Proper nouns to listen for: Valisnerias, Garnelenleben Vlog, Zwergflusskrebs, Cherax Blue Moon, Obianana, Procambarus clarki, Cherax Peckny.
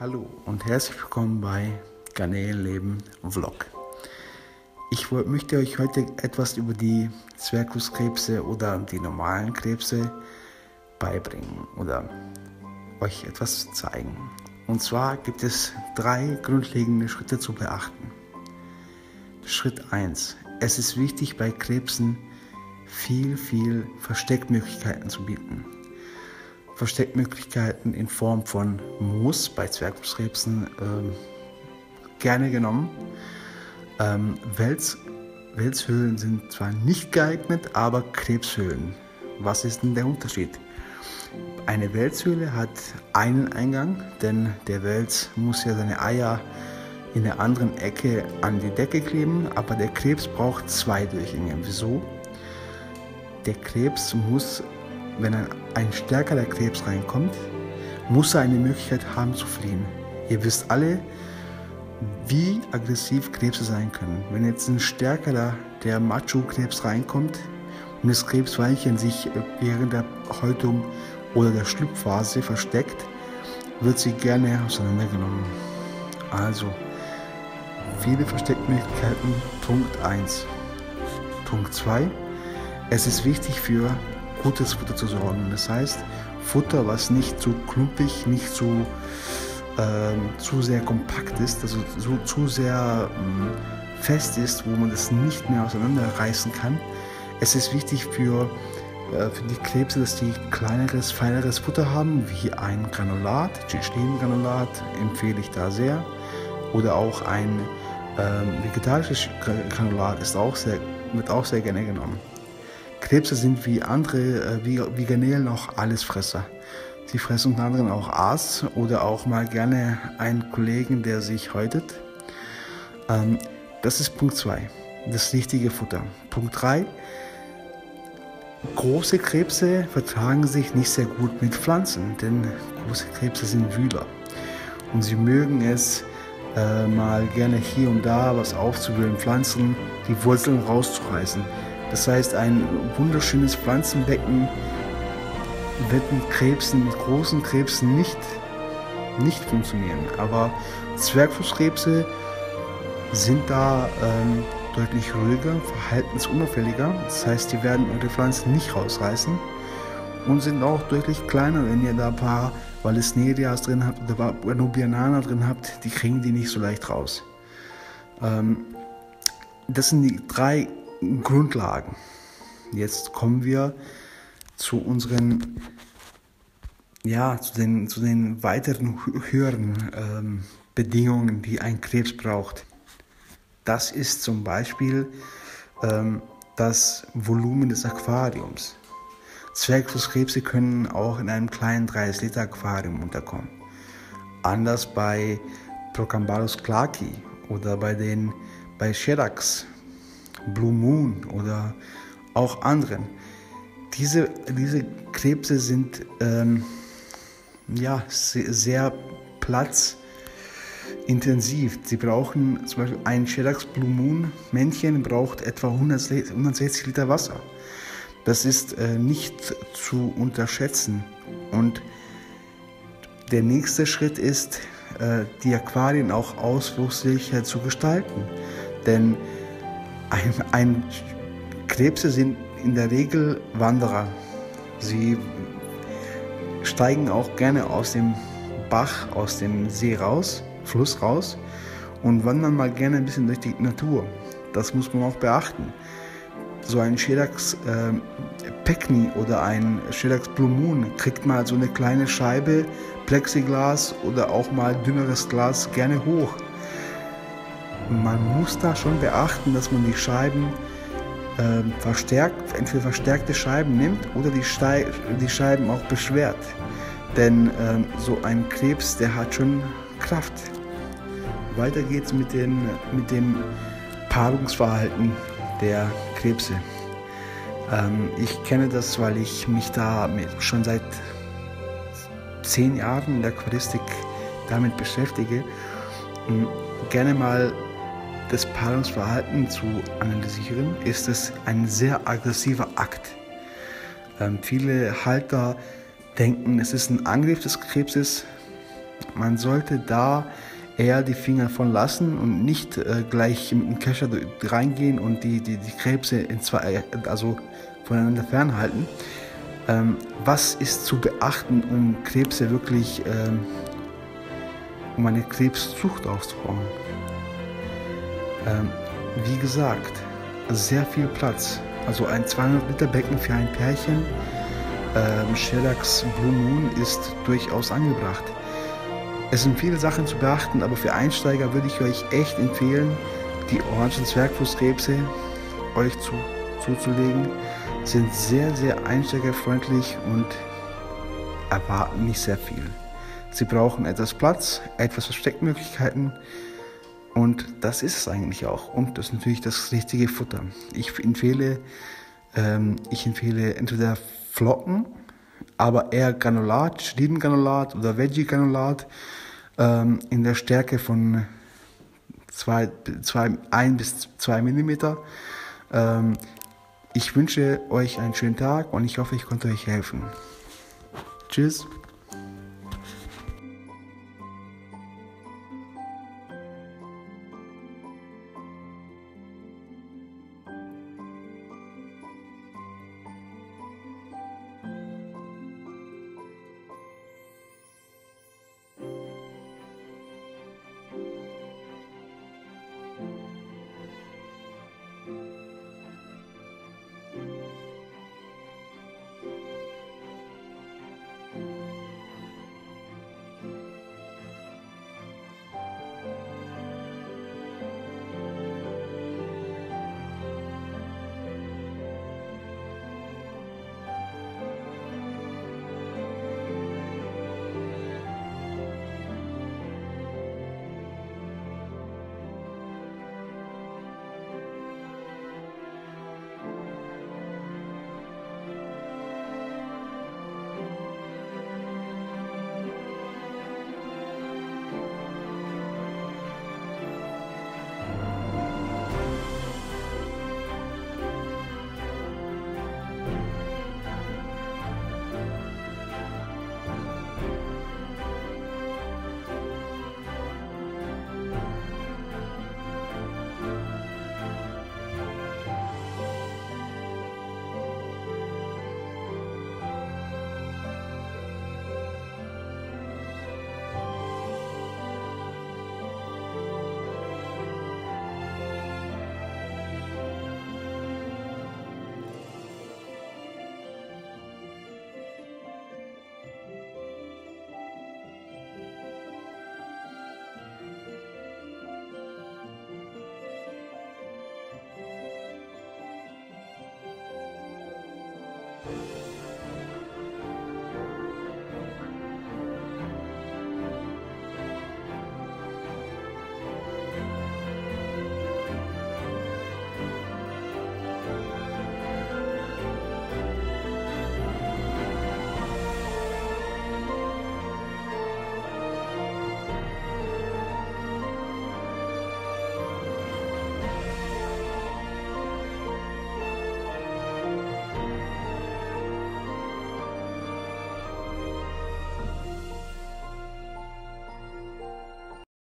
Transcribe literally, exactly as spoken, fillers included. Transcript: Hallo und herzlich willkommen bei Garnelenleben Vlog. Ich möchte euch heute etwas über die Zwergflusskrebse oder die normalen Krebse beibringen oder euch etwas zeigen. Und zwar gibt es drei grundlegende Schritte zu beachten. Schritt eins. Es ist wichtig, bei Krebsen viel, viel Versteckmöglichkeiten zu bieten. Versteckmöglichkeiten in Form von Moos, bei Zwergflusskrebsen ähm, gerne genommen. Ähm, Wels, Welshöhlen sind zwar nicht geeignet, aber Krebshöhlen. Was ist denn der Unterschied? Eine Welshöhle hat einen Eingang, denn der Wels muss ja seine Eier in der anderen Ecke an die Decke kleben, aber der Krebs braucht zwei Durchgänge. Wieso? Der Krebs muss, wenn ein, ein stärkerer Krebs reinkommt, muss er eine Möglichkeit haben zu fliehen. Ihr wisst alle, wie aggressiv Krebse sein können. Wenn jetzt ein stärkerer, der Macho-Krebs reinkommt und das Krebsweilchen sich während der Häutung oder der Schlupfphase versteckt, wird sie gerne auseinandergenommen. Also, viele Versteckmöglichkeiten, Punkt eins. Punkt zwei. Es ist wichtig, für gutes Futter zu sorgen. Das heißt, Futter, was nicht zu klumpig, nicht zu, äh, zu sehr kompakt ist, also so, zu sehr ähm, fest ist, wo man das nicht mehr auseinanderreißen kann. Es ist wichtig für, äh, für die Krebse, dass die kleineres, feineres Futter haben, wie ein Granulat. Chichilin-Granulat empfehle ich da sehr. Oder auch ein ähm, vegetarisches Granulat ist auch sehr, wird auch sehr gerne genommen. Krebse sind wie andere, äh, wie, wie Garnelen auch Allesfresser. Sie fressen unter anderem auch Aas oder auch mal gerne einen Kollegen, der sich häutet. Ähm, das ist Punkt zwei, das richtige Futter. Punkt drei, große Krebse vertragen sich nicht sehr gut mit Pflanzen, denn große Krebse sind Wühler und sie mögen es, äh, mal gerne hier und da was aufzuwühlen, Pflanzen, die Wurzeln rauszureißen. Das heißt, ein wunderschönes Pflanzenbecken wird mit Krebsen, mit großen Krebsen nicht, nicht funktionieren. Aber Zwergflusskrebse sind da ähm, deutlich ruhiger, verhaltensunauffälliger. Das heißt, die werden ihre Pflanzen nicht rausreißen und sind auch deutlich kleiner. Wenn ihr da ein paar Valisnerias drin habt oder Obianana drin habt, die kriegen die nicht so leicht raus. Ähm, das sind die drei Grundlagen. Jetzt kommen wir zu unseren, ja, zu den, zu den weiteren höheren ähm, Bedingungen, die ein Krebs braucht. Das ist zum Beispiel ähm, das Volumen des Aquariums. Zwergflusskrebse können auch in einem kleinen dreißig Liter Aquarium unterkommen. Anders bei Procambarus clarki oder bei den bei Cherax Blue Moon oder auch anderen. Diese, diese Krebse sind ähm, ja, sehr, sehr platzintensiv. Sie brauchen zum Beispiel ein Cherax Blue Moon Männchen braucht etwa hundertsechzig Liter Wasser. Das ist äh, nicht zu unterschätzen. Und der nächste Schritt ist, äh, die Aquarien auch ausflugsfähiger zu gestalten. Denn Ein, ein, Krebse sind in der Regel Wanderer. Sie steigen auch gerne aus dem Bach, aus dem See raus, Fluss raus und wandern mal gerne ein bisschen durch die Natur. Das muss man auch beachten. So ein Cherax äh, Peckny oder ein Cherax Blue Moon kriegt mal so eine kleine Scheibe Plexiglas oder auch mal dünneres Glas gerne hoch. Man muss da schon beachten, dass man die Scheiben äh, verstärkt, entweder verstärkte Scheiben nimmt oder die, Schei die Scheiben auch beschwert. Denn ähm, so ein Krebs, der hat schon Kraft. Weiter geht's mit, den, mit dem Paarungsverhalten der Krebse. Ähm, ich kenne das, weil ich mich da mit, schon seit zehn Jahren in der Aquaristik damit beschäftige. Und gerne mal das Paarungsverhalten zu analysieren, ist es ein sehr aggressiver Akt. Ähm, viele Halter denken, es ist ein Angriff des Krebses, Man sollte da eher die Finger von lassen und nicht äh, gleich mit dem Kescher reingehen und die, die, die Krebse in zwei, also voneinander fernhalten. Ähm, was ist zu beachten, um Krebse wirklich, ähm, um eine Krebszucht auszubauen? Ähm, wie gesagt, sehr viel Platz. Also ein zweihundert Liter Becken für ein Pärchen. Ähm, Cherax Blue Moon ist durchaus angebracht. Es sind viele Sachen zu beachten, aber für Einsteiger würde ich euch echt empfehlen, die orangen Zwergflusskrebse euch zu, zuzulegen. Sind sehr, sehr einsteigerfreundlich und erwarten nicht sehr viel. Sie brauchen etwas Platz, etwas Versteckmöglichkeiten und das ist es eigentlich auch. Und das ist natürlich das richtige Futter. Ich empfehle, ähm, ich empfehle entweder Flocken, aber eher Granulat, Schliengranulat oder Veggie-Granulat ähm, in der Stärke von ein bis zwei Millimeter. Ähm, ich wünsche euch einen schönen Tag und ich hoffe, ich konnte euch helfen. Tschüss!